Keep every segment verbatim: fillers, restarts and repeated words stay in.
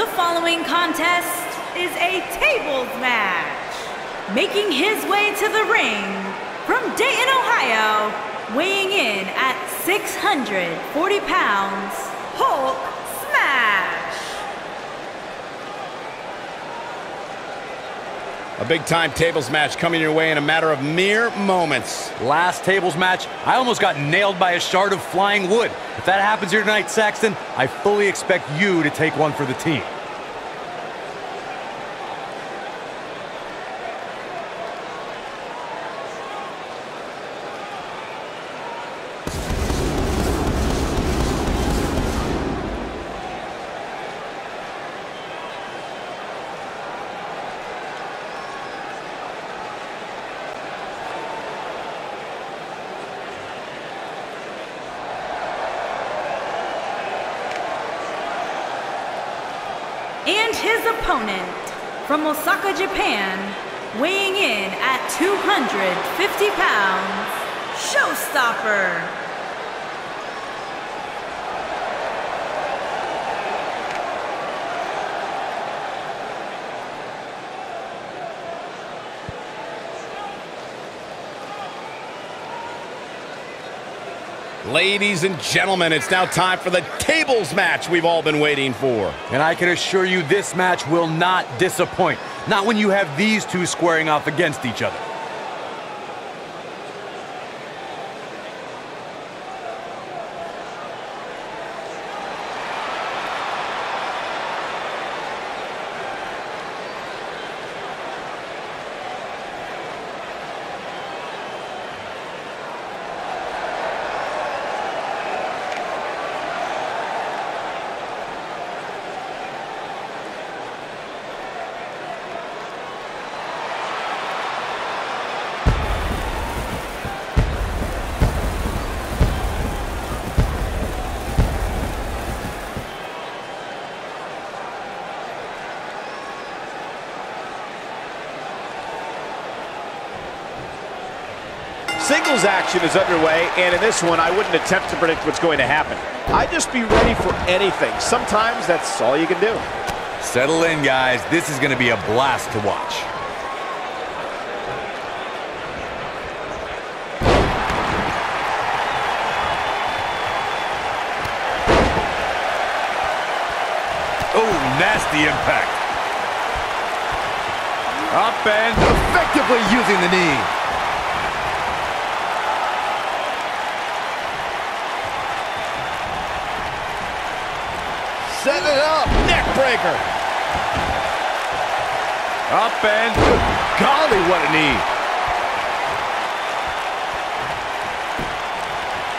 The following contest is a tables match. Making his way to the ring from Dayton, Ohio, weighing in at six hundred forty pounds, Hulk Smash. A big-time tables match coming your way in a matter of mere moments. Last tables match, I almost got nailed by a shard of flying wood. If that happens here tonight, Saxton, I fully expect you to take one for the team. And his opponent, from Osaka, Japan, weighing in at two hundred fifty pounds, Showstopper. Ladies and gentlemen, it's now time for the tables match we've all been waiting for. And I can assure you this match will not disappoint. Not when you have these two squaring off against each other. Singles action is underway, and in this one, I wouldn't attempt to predict what's going to happen. I'd just be ready for anything. Sometimes that's all you can do. Settle in, guys. This is going to be a blast to watch. Oh, nasty impact. Up and effectively using the knee. Set it up, neck breaker. Up and, golly, what a knee.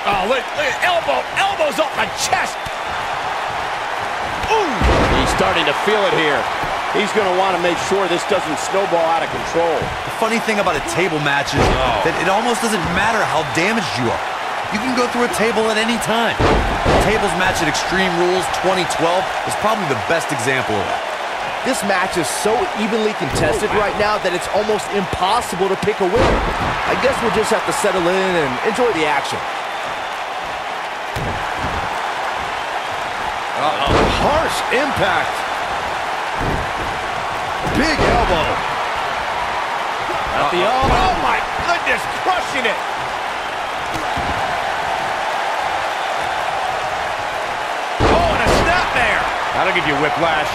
Oh, look, look, elbow, elbows off the chest. Ooh. He's starting to feel it here. He's gonna wanna make sure this doesn't snowball out of control. The funny thing about a table match is oh. that it almost doesn't matter how damaged you are. You can go through a table at any time. The tables match at Extreme Rules twenty twelve is probably the best example of that. This match is so evenly contested oh, wow. right now that it's almost impossible to pick a winner. I guess we'll just have to settle in and enjoy the action. Uh-oh. Harsh impact. Big elbow. At the elbow. Oh my goodness, crushing it. That'll give you whiplash.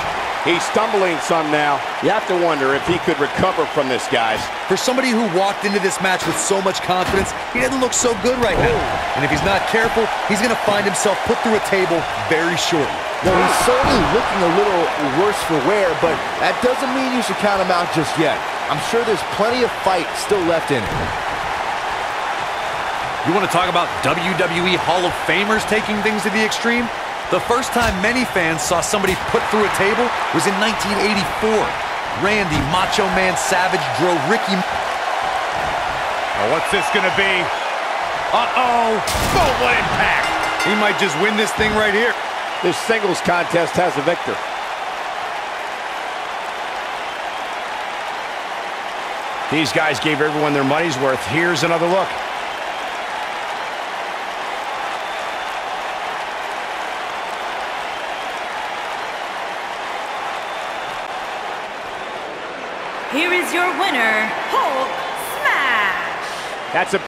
He's stumbling some now. You have to wonder if he could recover from this, guys. For somebody who walked into this match with so much confidence, he doesn't look so good right now. And if he's not careful, he's going to find himself put through a table very shortly. Well, he's certainly looking a little worse for wear, but that doesn't mean you should count him out just yet. I'm sure there's plenty of fight still left in him. You want to talk about W W E Hall of Famers taking things to the extreme? The first time many fans saw somebody put through a table was in nineteen eighty-four. Randy Macho Man Savage drove Ricky. Oh, what's this gonna be? Uh-oh! Oh, what impact! He might just win this thing right here. This singles contest has a victor. These guys gave everyone their money's worth. Here's another look. Here is your winner, Hulk Smash. That's a